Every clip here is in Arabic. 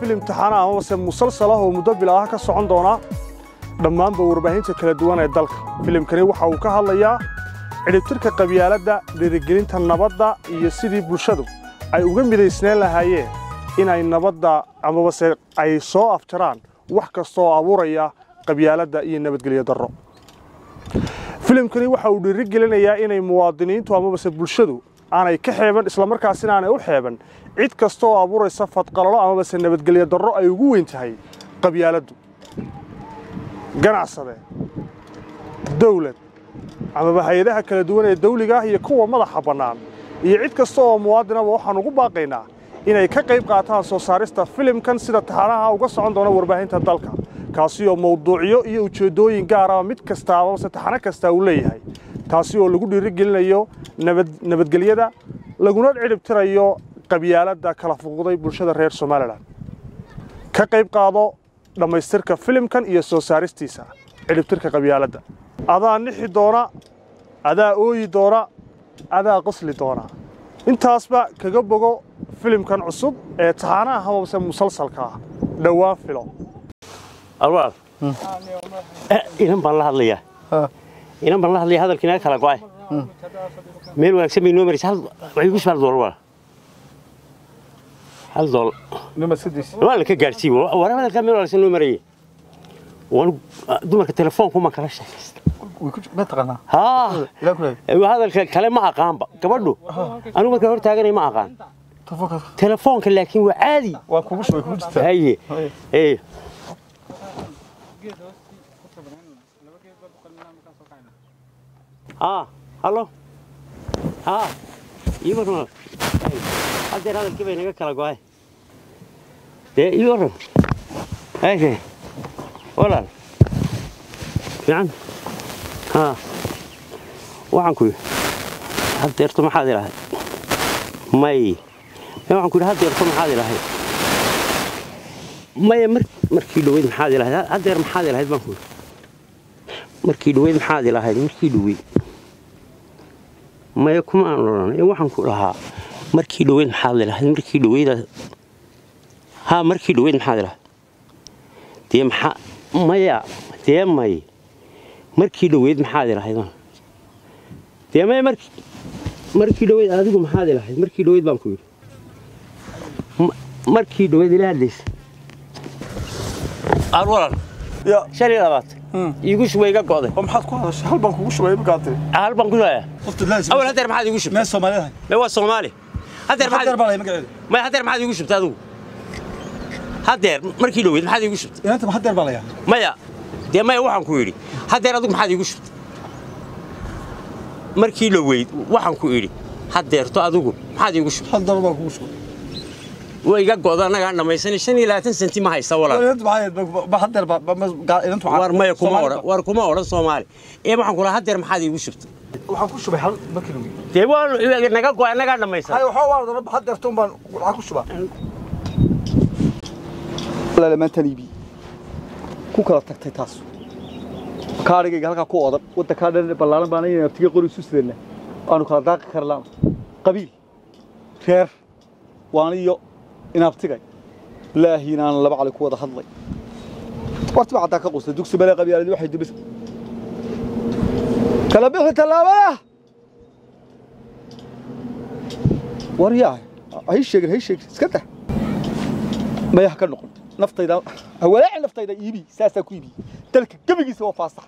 في الامتحان أمس مسلسله ومدبّل آه كسعون دونا دمّان بورباهين تكلدونا الدلك فيلم كريه وحوكها ليا عند ترك قبيلة دا لرجلين تنبض دا يسيدي بلشدو أي وجم بدي سنين لهاي إن أي نبض دا أما بس أي صاع فتران وحكة صاع وريا قبيلة دا ينبت قليا درا فيلم كريه وحول الرجلين يا إن أي مواطنين توأما بس بلشدو أنا كحيبا إسلام مركز سنة أنا أول حيبا عيد كستوع أبوري صفة قرارة أما بس النبت قليا درا أي جو انتهي قبيلة دو ganacsaday dawlad ama bahayadaha kala duwan ee dawliga ah iyo kuwa madaxa banaan iyo cid kasta oo muwaadin ah waxaan ugu baaqaynaa inay ka qayb qaataan soo saarista filimkan sida taxanaha uga socon doona warbaahinta dalka kaasi oo mawduucyo iyo ujeedooyin gaar ah mid kastaaba saxana kasta uu leeyahay taasi oo lagu dhiirigelinayo nabadgelyada laguna cirib tirayo qabyaaladda kala fuqday bulshada reer Soomaaliland ka qayb qaado dhamaystirka filimkan iyo soo saaristiisa ciribtirka qabyaaladda adaa nixi doona adaa ooyi doona adaa qosli doona intaasba kaga bogo filimkan cusub ee taxanaha hababse musalsalka ah dhawaan filo alwaad inaan baan la hadlayaa hadalkiina kala go'ay meel wanaagsan bay noo maris hal way ku soo هذول لما سديس ولا كجارسي ولا ما الكاميرا ولا شنو مري ولا دوما التليفون كوما كراشة ويكون ما تغنى ها وهذا الكلام ما أقام كبردو أنا ما كبرت هاجري ما أقام تليفون لكن وعادي وكوش ويكون هي إيه هلو يبغون هذا هذا كيف ينقل كلاقوي؟ ده يورم، هاي ولا يعني ها وعنكوا هذا يرتم حاضر هاي ماي وعنكوا هذا يرتم حاضر هاي ماي مركيلوين حاضر هاي هذا يرتم حاضر هاي بنقول مركيلوين حاضر هاي مركيلوين ما يكون أنا وعنكوا لها مركيلو وين حاضر هذا مركيلو وين ها مركيلو وين حاضر تيم ح مايا تيم ماي مركيلو وين حاضر هذا تيم ماي مركيلو وين هذا كم حاضر هذا مركيلو وين بامكوي مركيلو وين لا ليش أروان يا شاري لبات يقول شوي قاعد هم حد قاعد هل بامكوي شوي بقاعد هل بامكوي لا أول هذا ما حد يقولش ما الصومالي لا الصومالي هادير ما هادير ما حد يقشبت هذا هادير مركيلو ما حد يقشبت انت ما هادير باليا مايا دي مايا waxaan ku yiri هادير adigu maxaad igu shubtay markiilo weyd waxaan ku yiri hadeerto adigu maxaad igu shubtay hadar baa ku shubtay way iga go'da anaga dhamaysan 25 senti ma haysa walaal ma hadeer ba inta war maya kuma oran war kuma oran Soomaali ee waxaan ku lahaa hadeer maxaad igu shubtay waxaan ku shubay hal markiilo ديوان نجا قوي نجا نميسة. هاي وحوار ضرب حد يرتون بالعكس شباب. لا ما تنيبي. كوكا تكتاس. كارجي قالك كوا ضرب وتكادر بالله باني نبتدي قري سوسرنا. أنا كذاك كرلام. قبيل. خير. واني يو. نبتدي. لا هنا أنا لبعلك كوا ضحضي. وارتبع ذاك قصة دوكس بلا قبيلة الواحد بس. كلامه تلامه. ورياه هاي الشيء سكتة ما يحكي النقل نفط إذا هو لا عن نفط إذا يبي ساسة كويبي تلك كبير سوى فاصح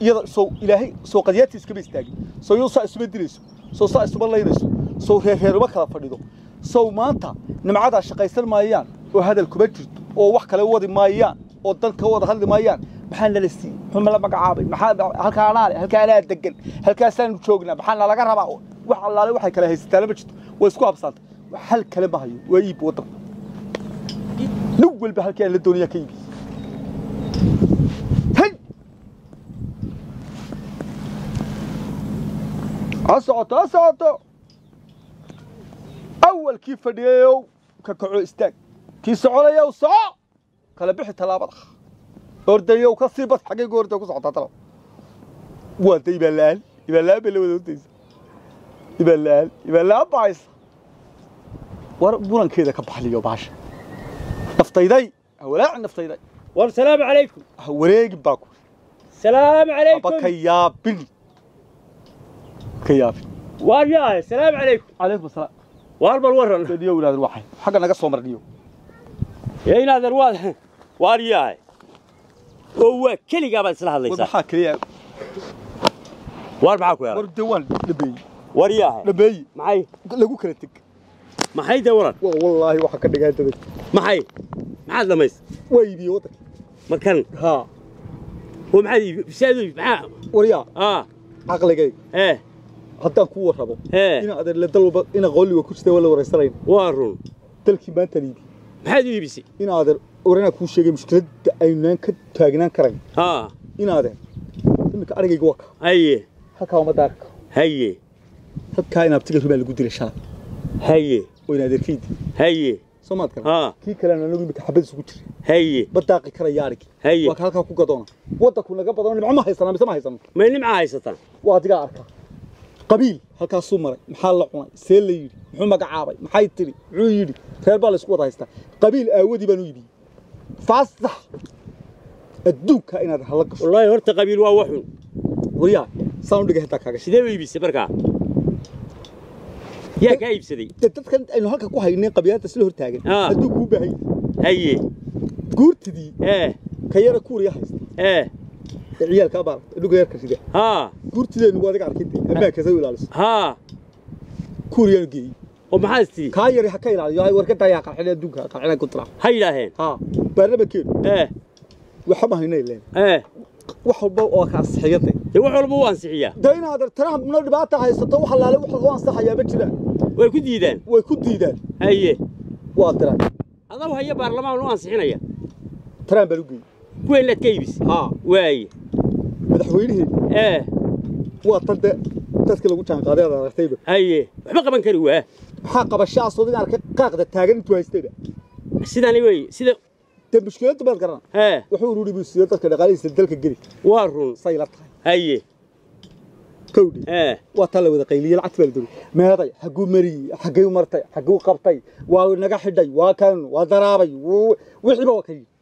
يض سو إلهي سو قديات سكبي استاجي سو يوصى اسم الدريس سو صى اسم الله يدرس سو هير وكلا فريدو سو مانتا نمعاد عشق يسلم مايان وهذا الكبجد أو وحك لو وضي مايان أو ضلك هو ضهل مايان محل للسي هم لما قعابي محل هالكعلالي هالكعلالي تدقن هالكاسان تشوقنا محل لا قربا وحلا له وحي كله هيستلم بجد ويسكوها بساط وحل كلمة هاي ويجيب وطن نول بهالكيان للدنيا كيبي هاي أسعته أول كيف فديو ككعو استاك كيس عليا وصع كلا بيح تلابض أرديو كصيبة حقيقة أرديو كصعته ترى وانت يبلال بالودوتيز يبلال بايص ورا بوران كذا كبحلي يا باشا نفتيدي هولا عن نفتيدي والسلام عليكم هوريك باكو السلام عليكم أبا كيابين كيابين وارجاي السلام عليكم عليكم السلام واربل ورا ديو ولاد الواحد حق نقص عمر ديو يا يناد الواد وارجاي هو كلي قبل سلاح الله يسامحك وضحك واربعك يا ورد دوان لبي وارجاي لبي معي لقوك كرتك maxay dawran wallahi waxa ka dhigaaday maxay maxaad lamays waydi wadan markan ha oo maxay fisaadii maxaa wariya aqligay haddaan ku warabo ina adeer la dalba ina qowliga ku jistay wala wareysanayn waa run dalkii maanta liibi maxaad iibisay ina adeer warana ku sheegay mushkiladda aynaan ka taagnaan karan ha ina adeer ninka arigayga waka haye halka uma daark haye halka ina abtiga rubaa lagu diray shan haye وين دركيد هي سمعت كلام كي كلام لانه بك حبس وجري هي بطاقي كره يارك هي وك هلكا كو غدون ودك لغا بدون نمعه هيسنا ما هيسنا ما نمعه هيستا وا ديغا اركا قبيل هلكا سو مر مخا لا قوناي سي لا يدي مخو مغعاباي مخاي تري عو يدي خير با لا اسكو هيستا قبيل اودي بانو يبي فاصح ادوك ان هلك والله هرت قبيل وا وحو وريا ساوند دغه هتا كاغا سيده يبيسي بركا يا كيف سدي تتذكر انه هلكا كو هاينين قبيلات اسلو هرتاغن هادو كو باهي هي غورتدي كيره كوريا هيست عيالك ابار دغ يرك سيده غورتدين وادك اركيتي ابا كسا ولالس كوريا جي او محاستي كايري حكا يلاليو هاي ورك دايا قحله دوغا قحله كترا هاي لاهين باربكين وخا ما هينين لين وحلبا او كاسحيده وحلبا وان سحيا داينا هذا ترى من دباته هيسته وحلاله وحلبا وان سحيا ما جيران way ku diidaan haye waa tara adaw haya baarlamaan oo aan sixinaya taraan balugi kuweyn la kaybis way madaxweynaha waa tadda dadka lagu jaan qaaday aragtayba haye waxba qaban kari waa waxa qabashaa soo diin arkay qaaqda taagan intuu haystayba sidaan way sida تبشكلت بالقران وحوروري بسيادتك دقاليس دلك غري وا رون سايلات هاي كودي واتلا ودا قيليه العتب الدري ميداي حقو مري حقو مرتي حقو قبطي وا نغا خداي وا كان وا دراباي وخيبا وكاي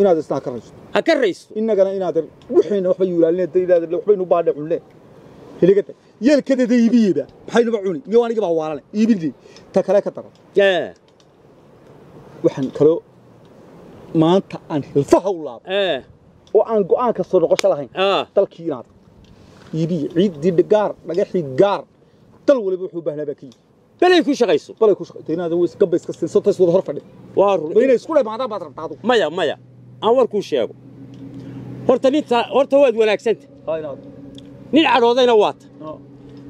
إن هذا استنى كرئيس أكرئيس إنك أنا إن هذا وحين وحبي ولا لين إذا هذا وحبي وبعد ولا هي كده يل كده ده يبيه ده بحاله بعوني يواني جبهه ورانا يبيدي تكلك ترى وحن كلو ما أنت عن الفهولاب وعن قانك الصدق شلهين تلقينات يبي عيد دي الجار نجح الجار تلو اللي بيحبه نبكي بلا يكون شقيسو بلا يكون شقيسو هذا هو يسكب يسكسن صوت يسود هرفة ده وارو بينا يسكوله بعدا بعطر تعطو مايا أول كل شيء أبو هرتنيت هرتواد وناكسنت هاي ناد نلعب هذا نوات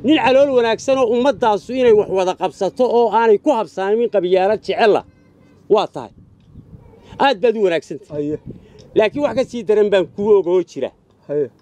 نلعب هذا وناكسنه ومد عصوينا يوحوا ذا قبسته أو أنا يكوه بسان من قبيارات شعلة واطع أدبدو وناكسنت أيه لكن واحد سيدرن بنكوه وجوه شراء أيه